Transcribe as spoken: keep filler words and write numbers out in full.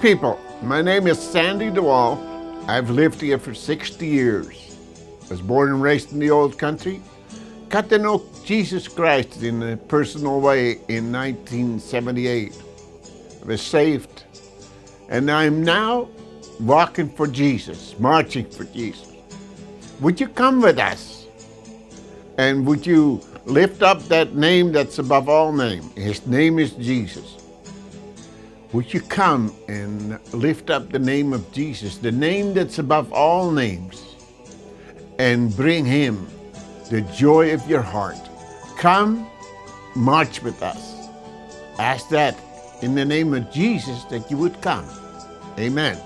people, my name is Sandy DeWall. I've lived here for sixty years. I was born and raised in the old country. Got to know Jesus Christ in a personal way in nineteen seventy-eight. I was saved, and I'm now walking for Jesus, marching for Jesus. Would you come with us? And would you lift up that name that's above all names? His name is Jesus. Would you come and lift up the name of Jesus, the name that's above all names, and bring him the joy of your heart? Come, march with us. Ask that in the name of Jesus that you would come. Amen.